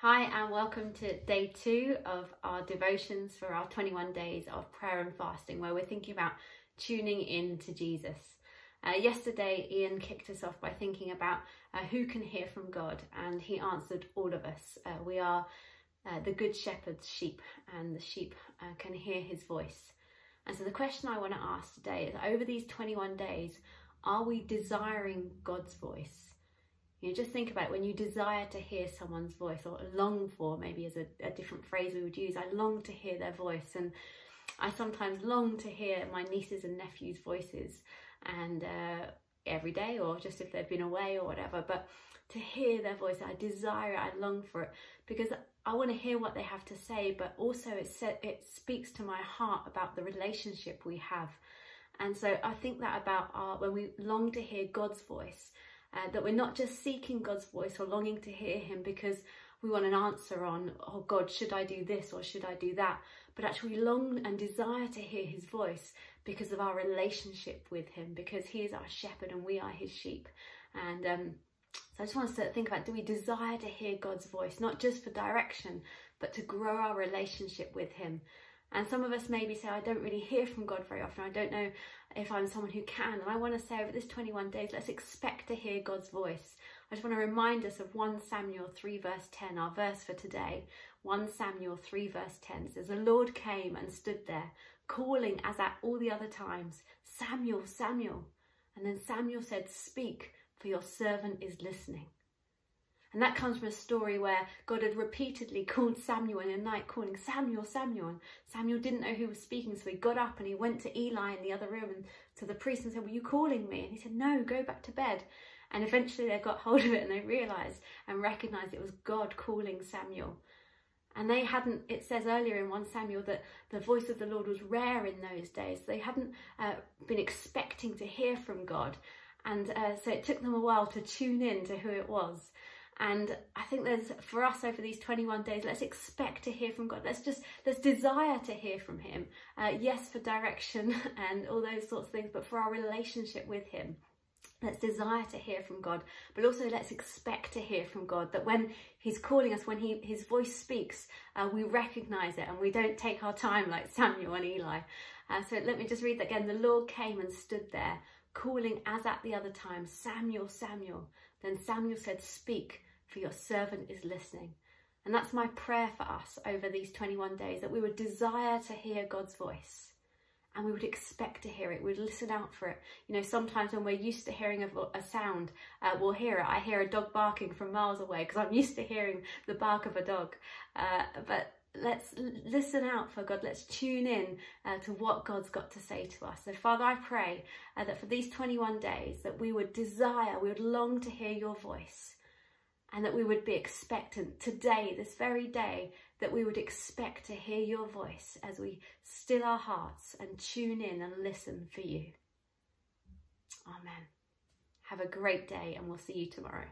Hi and welcome to day 2 of our devotions for our 21 days of prayer and fasting, where we're thinking about tuning in to Jesus. Yesterday Ian kicked us off by thinking about who can hear from God, and he answered all of us. We are the good shepherd's sheep, and the sheep can hear his voice. And so the question I want to ask today is, over these 21 days, are we desiring God's voice? You know, just think about it. When you desire to hear someone's voice, or long for, maybe is a different phrase we would use. I long to hear their voice, and I sometimes long to hear my nieces and nephews' voices, and every day, or just if they've been away or whatever, but to hear their voice, I desire it, I long for it, because I want to hear what they have to say, but also it speaks to my heart about the relationship we have. And so I think that about when we long to hear God's voice, that we're not just seeking God's voice or longing to hear him because we want an answer on, oh God, should I do this or should I do that? But actually long and desire to hear his voice because of our relationship with him, because he is our shepherd and we are his sheep. And so I just want us to think about, do we desire to hear God's voice, not just for direction, but to grow our relationship with him? And some of us maybe say, I don't really hear from God very often. I don't know if I'm someone who can. And I want to say, over this 21 days, let's expect to hear God's voice. I just want to remind us of 1 Samuel 3 verse 10, our verse for today. 1 Samuel 3 verse 10 says, the Lord came and stood there, calling as at all the other times, Samuel, Samuel. And then Samuel said, speak, for your servant is listening. And that comes from a story where God had repeatedly called Samuel in the night, calling Samuel, Samuel. And Samuel didn't know who was speaking, so he got up and he went to Eli in the other room and to the priest and said, were you calling me? And he said, no, go back to bed. And eventually they got hold of it and they realised and recognised it was God calling Samuel. And they hadn't, it says earlier in 1 Samuel that the voice of the Lord was rare in those days. They hadn't been expecting to hear from God. And so it took them a while to tune in to who it was. And I think there's, for us over these 21 days, let's expect to hear from God. Let's desire to hear from him. Yes, for direction and all those sorts of things, but for our relationship with him. Let's desire to hear from God, but also let's expect to hear from God, that when he's calling us, when his voice speaks, we recognise it and we don't take our time like Samuel and Eli. So let me just read that again. The Lord came and stood there, calling as at the other time, Samuel, Samuel. Then Samuel said, speak, for your servant is listening. And that's my prayer for us over these 21 days, that we would desire to hear God's voice and we would expect to hear it. We'd listen out for it. You know, sometimes when we're used to hearing a sound, we'll hear it. I hear a dog barking from miles away because I'm used to hearing the bark of a dog. But let's listen out for God. Let's tune in to what God's got to say to us. So Father, I pray that for these 21 days that we would desire, we would long to hear your voice, and that we would be expectant today, this very day, that we would expect to hear your voice as we still our hearts and tune in and listen for you. Amen. Have a great day and we'll see you tomorrow.